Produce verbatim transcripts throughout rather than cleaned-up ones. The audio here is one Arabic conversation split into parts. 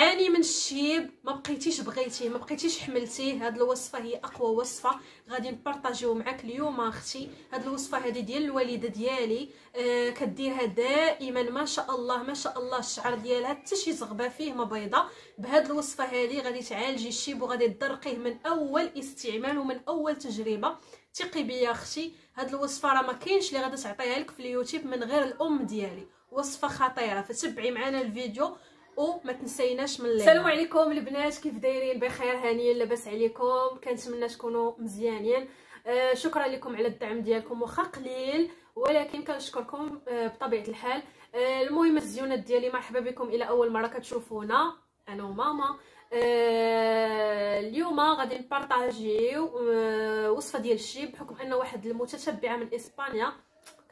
اني من الشيب ما بقيتيش بغيتيه، ما بقيتيش حملتيه. هاد الوصفه هي اقوى وصفه غادي نبارطاجيو معاك اليوم اختي. هاد الوصفه هادي ديال الوالده ديالي، آه كديرها دائما ما شاء الله ما شاء الله، الشعر ديالها حتى شي زغبه فيه ما بيضه. بهاد الوصفه هادي غادي تعالجي الشيب وغادي تدرقيه من اول استعمال ومن اول تجربه. ثقي بيا اختي، هاد الوصفه راه ما كاينش اللي غادي تعطيها لك في اليوتيوب من غير الام ديالي، وصفه خطيره. فتبعي معنا الفيديو وما تنسيناش من الليل. السلام عليكم البنات، كيف دايرين؟ بخير، هانيين، لاباس عليكم؟ كنتمنى تكونوا مزيانين. آه شكرا لكم على الدعم ديالكم، واخا قليل ولكن كنشكركم آه بطبيعه الحال. آه المهم الزيونات ديالي، مرحبا بكم الى اول مره كتشوفونا، انا وماما. آه اليوم غادي نبارطاجيو آه وصفه ديال الشيب، بحكم ان واحد المتتبعه من اسبانيا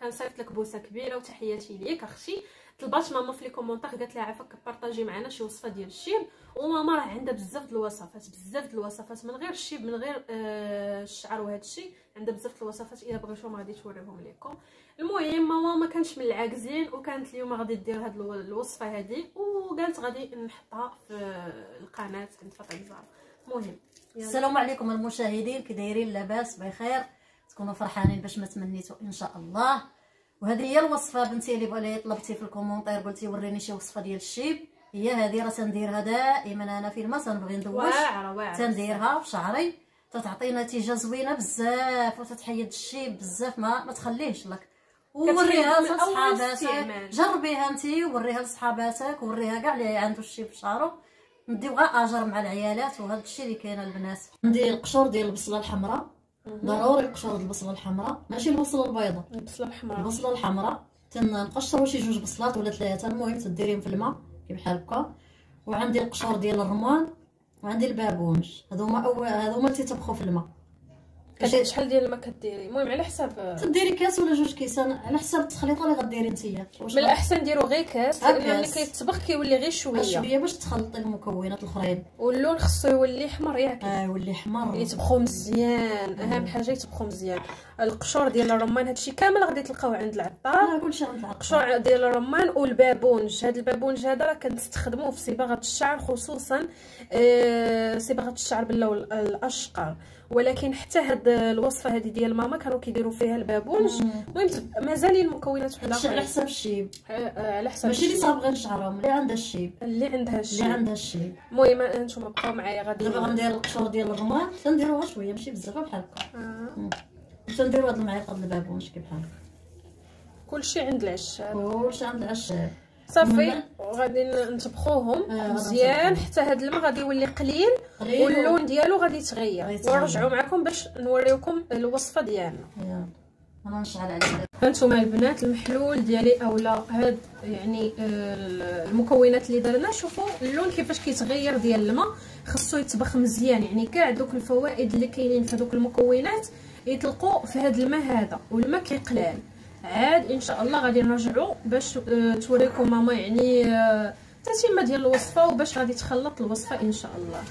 كنصيفط لك بوسه كبيره وتحياتي ليك اختي. طلبات ماما في لي كومونتير قالت لها عافاك بارطاجي معنا شي وصفه ديال الشيب، وماما راه عندها بزاف د الوصفات بزاف د الوصفات من غير الشيب، من غير آه الشعر وهذا الشيء، عندها بزاف د الوصفات. الا بغيتوهم غادي توريهم لكم. المهم ماما ما كانتش من العاكزين، وكانت اليوم غادي دير هاد الوصفه هذه، وقالت غادي نحطها في القناه عند فاطمه زهر. المهم السلام عليكم المشاهدين، كي دايرين؟ لاباس؟ بخير، تكونوا فرحانين باش ما تمنيتوا ان شاء الله. وهذه هي الوصفه بنتي اللي طلبتي في الكومونتير، قلتي وريني شي وصفه ديال الشيب. هي هذه راه تنديرها دائما انا، فين ما تنبغي ندوش تنديرها في شعري، تتعطي نتيجه زوينه بزاف وتتحيد الشيب بزاف، ما ما تخليهش لك. ووريها لصحاباتك، جربيها نتي ووريها لصحاباتك، ووريها كاع اللي عنده الشيب في شعره. نديو غير اجر مع العيالات، وهذا الشيء اللي كاين البنات. ندير القشور ديال البصله الحمراء، ضروري قشور البصله الحمراء، ماشي البصله البيضاء، البصله الحمراء. البصله الحمراء تنقشروا شي جوج بصلات ولا ثلاثه، المهم تديريهم في الماء بحال هكا. وعندي القشور ديال الرمان، وعندي البابونج، هذوما اول هذوما اللي تطبخوا في الماء. شحال ديال الماء كديري؟ المهم على حساب، تديري كاس ولا جوج كيسان على حسب التخليطه اللي غديري نتيا. من الاحسن ديروا غير كاس، لان ملي كيتطبخ كيولي غير شويه شويه باش تخلطي المكونات الاخرين، واللون خصو يولي حمر ياك. اه يولي حمر، يطبخوا مزيان، اهم حاجه يطبخوا مزيان. القشور ديال الرمان هادشي كامل غادي تلقاوه عند العطار، كلشي عند العطار. القشور ديال الرمان والبابونج، هاد البابونج هذا راه كنستخدموه في صباغه الشعر، خصوصا آه صباغه الشعر باللون الاشقر. ولكن حتى هاد الوصفه هذه ديال ماما كانوا كيديروا فيها البابونج. المهم مازال المكونات وحده على حسب الشيب، على حسب، ماشي اللي صابغين شعرهم، اللي عندها الشيب اللي عندها الشيب اللي عندها الشيب. المهم نتوما بقاو معايا، غادي دابا غندير القشور ديال الرمان، تنديروها شويه ماشي بزاف بحال هكا. آه. تنديروا هاد المعلقه ديال البابونج كي بحال هكا. كلشي عند العشاب، كلشي عند العشاب صافي. وغادي نطبخوهم آه مزيان حتى هاد الماء غادي يولي قليل واللون ديالو غادي يتغير، ونرجعوا معكم باش نوريكم الوصفه ديالنا. انا نشعل عليه. هانتوما البنات المحلول ديالي اولا هاد يعني المكونات اللي درنا، شوفوا اللون كيفاش كيتغير ديال الماء، خصو يتبخ مزيان، يعني كاع دوك الفوائد اللي كاينين في دوك المكونات يطلقوا في هاد الماء هذا، والماء كيقلال. عاد ان شاء الله غادي نرجعوا باش توريكم ماما يعني التتمه ديال الوصفه، وباش غادي تخلط الوصفه ان شاء الله.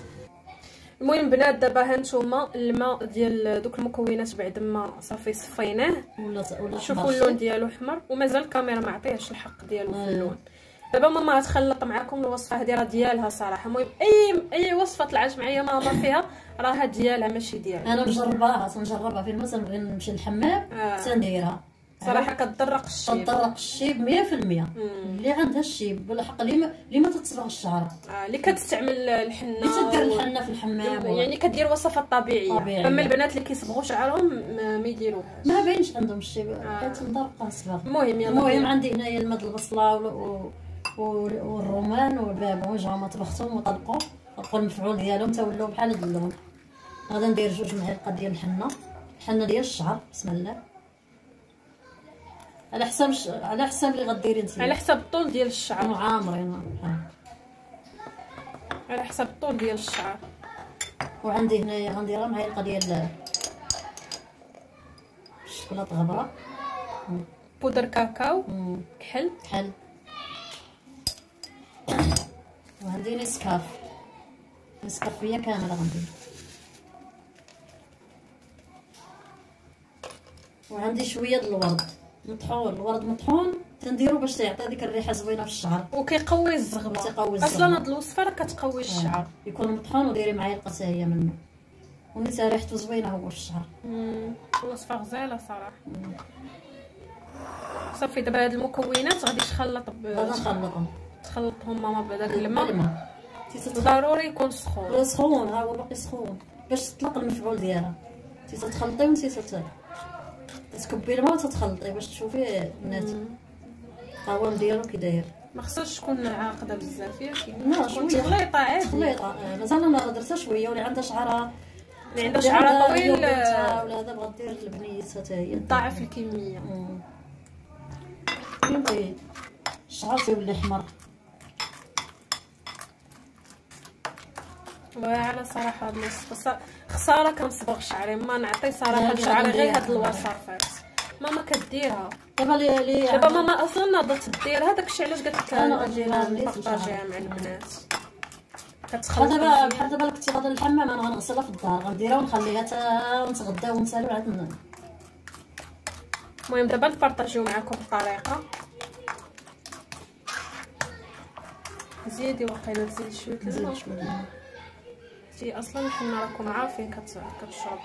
المهم بنات دابا هانتوما الماء ديال دوك المكونات بعد ما صافي صفيناه، شوفوا اللون ديالو حمر، ومازال الكاميرا ما عطيهاش الحق ديالو في اللون. دابا ماما غتخلط معكم الوصفه هذه، راه ديالها صراحه. المهم اي اي وصفه طلعت معايا ماما فيها راها ديالها ماشي ديالي، انا مجرباها تنجربها فين ما تنبغي نمشي للحمام تنديرها. صراحه كتطرق الشيب، كتطرق الشيب مية في المية اللي عندها الشيب بالحق، اللي اللي ما تتصبغ الشعر، آه اللي كتستعمل الحنه، اللي كدير الحنه في الحمام، يعني كدير وصفات طبيعيه. اما البنات اللي كيصبغوا شعرهم ما يديروهاش، ما باينش عندهم الشيب، آه كتنطرق صبغ. المهم المهم عندي هنايا الماء ديال البصله والرمان والبابونج، هما طبختهم وطلقوا طلقوا المفعول ديالهم تولوا بحال هذا اللون. غادي ندير جوج معالق ديال الحنه، الحنه ديال الشعر، بسم الله، على حسب ش... على حسب اللي غديري نتي، على حسب الطول ديال الشعر، معامرين على حسب الطول ديال الشعر. وعندي هنايا غنديرها معلقه ديال الشوكولاته غبره، بودر كاكاو، مم. كحل كحل، وعندي نسكاف نسكافيه كامله غندير، وعندي شويه د الورد مطحون، الورد مطحون كنديرو باش تيعطي ديك الريحه زوينه في الشعر وكيقوي الزغبه. تيقوي الزغبه اصلا هاد الوصفه راه كتقوي الشعر. يكون مطحون وديري معايا القصايه منه ونتا ريحته زوينه هو في الشعر. امم الوصفه غزاله صراحه. صافي دابا هاد المكونات غادي تخلط ب... غنخلطهم تخلطهم ماما بداك الماء. ضروري يكون سخون سخون ها هو باقي سخون باش تطلق المفعول ديالها. تيتخلطي ونتي تتكبي الماء وتتخلطي باش تشوفي الناتج. القوام ديالو كي داير ما خصهاش تكون عاقده بزاف ياك. لا شويه خليطه عادي خليطه مازال انا درتها شويه. واللي عندها شعرها اللي عندها شعرها طويل ولا هذا بغات دير البنيات حتى هي ضعف الكميه. فهمتي الشعر تيولي احمر. الله على صراحه هاد الوصفه خساره كنصبغ شعري. ما نعطي صراحه شعري غير هاد الوصفات ماما كديرها دابا لي دابا ماما اصلا ناضت دير هذاك الشيء. علاش قالت لك انا نديرها نبارطاجيها مع البنات كتخلط دابا بحال دابا كنتي غادا للحمام انا غنغسلها في الدار غنديرها ونخليها تا نتغدى ونسالو عاد. المهم دابا نبارطاجيو معكم الطريقه. زيدي واقيلا تزيد شويه الماء تي اصلا حنا راكم عارفين كتشرب.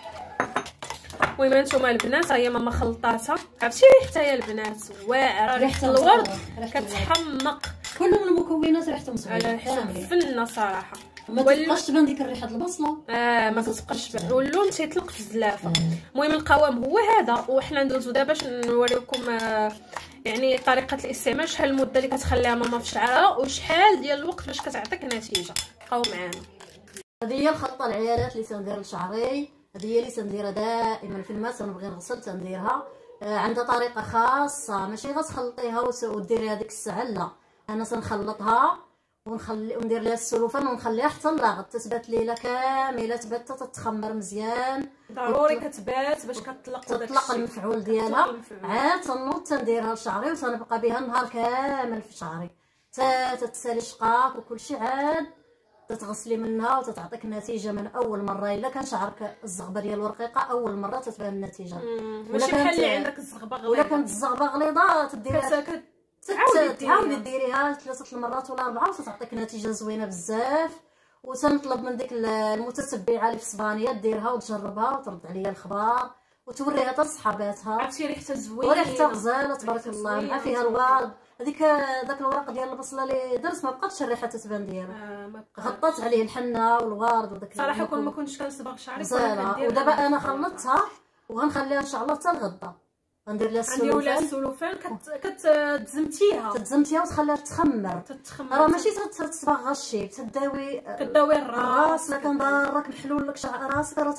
المهم هانتوما البنات ها هي ماما خلطاتها. عرفتي ريحتها يا البنات واعره ريحه الورد كتحمق. كل من المكونات ريحتهم زوينه على حسب فنه صراحه. ما تبقاش تبان ديك الريحه ديال البصله. اه ما كتبقاش تبان واللون تيطلق في الزلافه. المهم القوام هو هذا وحنا ندوزو دابا باش نوريكم آه يعني طريقه الاستعمال. شحال المده اللي كتخليها ماما في شعرها وشحال ديال الوقت باش كتعطيك نتيجه. بقاو معانا. هذه هي الخلطه العيالات اللي تندير لشعري. هذه هي اللي تنديرها دائما في الماء تنبغي نغسل تنديرها. آه عندها طريقه خاصه ماشي غير تخلطيها وديري هذيك الساعه. لا انا تنخلطها ونخلي وندير لها السلوفان ونخليها حتى لاغد تثبت ليله كامله. تبات تتخمر مزيان ضروري وت... كتبات باش كتطلق تطلق المفعول ديالها. عاد تنوض تنديرها لشعري وتنبقى بها النهار كامل في شعري حتى تتسالي شقاق وكلشي. عاد تتغسلي منها وتتعطيك النتيجه من اول مره. الا كان شعرك الزغبه ديال الورقيقه اول مره تتبان النتيجه. ماشي بحال اللي عندك الزغبه غليظه. ولا كانت الزغبه غليظه تديريها تعاودي ديريها ثلاثه المرات ولا اربعه وتتعطيك نتيجه زوينه بزاف. وتنطلب من ديك المتتبعه اللي في الصبانيه ديرها وتجربها وترد عليا الخبار وتوريها حتى لصحاباتها. عرفتي ريحتها زوينه وريحتها غزاله تبارك الله مع فيها الورد. هذيك داك الورق ديال البصله اللي درت ما بقاتش الريحه تتبان ديالها. آه غطات عليه الحنه والورد وداك صراحه كون ما كنتش كنصبغ شعري كندير. ودابا انا خلطتها وغنخليها ان شاء الله حتى الغدا. غندير لها السلوفان كتزمتيها كتزمتيها وتخليها تتخمر. راه ماشي تصبغ غير الشيب تداوي تداوي الراس. لا كان ضارك محلول لك شعر راسك راه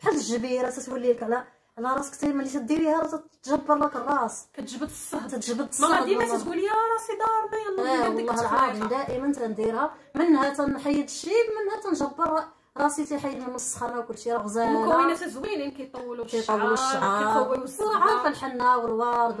بحال الجبيره تتولي لك على على راسك. حتى ملي تديريها راه تتجبر لك الراس كتجبد الصهد تتجبد الصهد. ماما ديما تتقول يا راسي ضاربه يلاه ندير ديك الطريقه. دائما تنديرها منها تنحيد الشيب منها تنجبر راسي تيحيد من السخانه وكلشي. راه غزاله المكونات زوينين كيطولوا الشعر كيقويو الصهد. عارفه الحنه والورد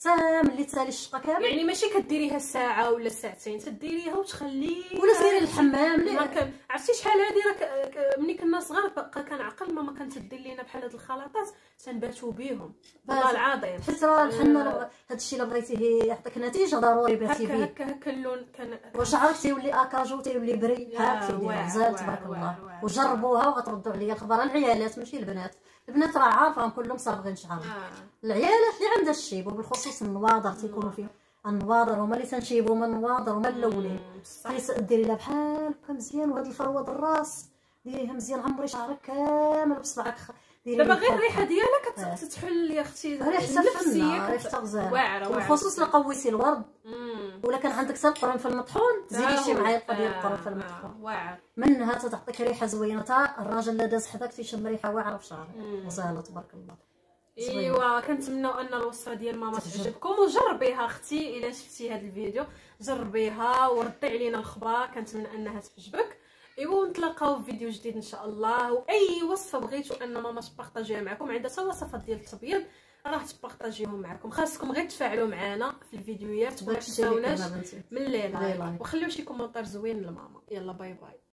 تا ملي تسالي الشقه كامل. يعني ماشي كديريها ساعه ولا ساعتين تديريها وتخليها ولا سيري للحمام. عرفتي شحال هادي راه ملي كنا صغار كنعقل ماما كانت دير لينا بحال هاد الخلاطات تنباتوا بيهم والله العظيم. حيت راه الحنه هادشي الا بغيتيه يعطيك نتيجه ضروري باتي بيه هكا هكا اللون كان وشعرك تيولي اكاجو تيولي بري هاك زاد تبارك الله. وجربوها وغتردوا عليا الخبر. العيالات ماشي البنات. البنات راه عارفهم كلهم صابغين شعرهم. آه. العيالات اللي عندها الشيب وبالخصوص النواضر تيكونوا فيهم النواضر هما اللي تنشيبوا هما النواضر هما الاولين. ديري لها بحال هكا مزيان وهاد الفروه د الراس ديريها مزيان عمري شعرك كامل بصبعك. دابا غير الريحه ديالها كتحل يا اختي ريحتها فنه ريحتها غزاله واعره. وبالخصوص الا قويتي الورد ولا كان عندك حتى القرنفل المطحون زيدي شي معلقه ديال القرنفل المطحون واعر منها تتعطيك ريحه زوينه. حتى الراجل اللي داز حداك تيشم ريحه واعره في شعره غزاله تبارك الله. ايوا كنتمناو ان الوصفه ديال ماما تعجبكم، وجربيها اختي الا شفتي هذا الفيديو، جربيها وردي علينا الخبر، كنتمنى انها تعجبك. ايوا ونتلاقاو في فيديو جديد ان شاء الله. واي وصفه بغيتو ان ماما تبارطاجيها معكم، عندها حتى وصفات ديال التبييض راه تبارطاجيهم معكم، خاصكم غير تفاعلوا معنا في الفيديوهات وما تنساوناش من لي لايك وخليو شي كومونتير زوين لماما. يلا باي باي.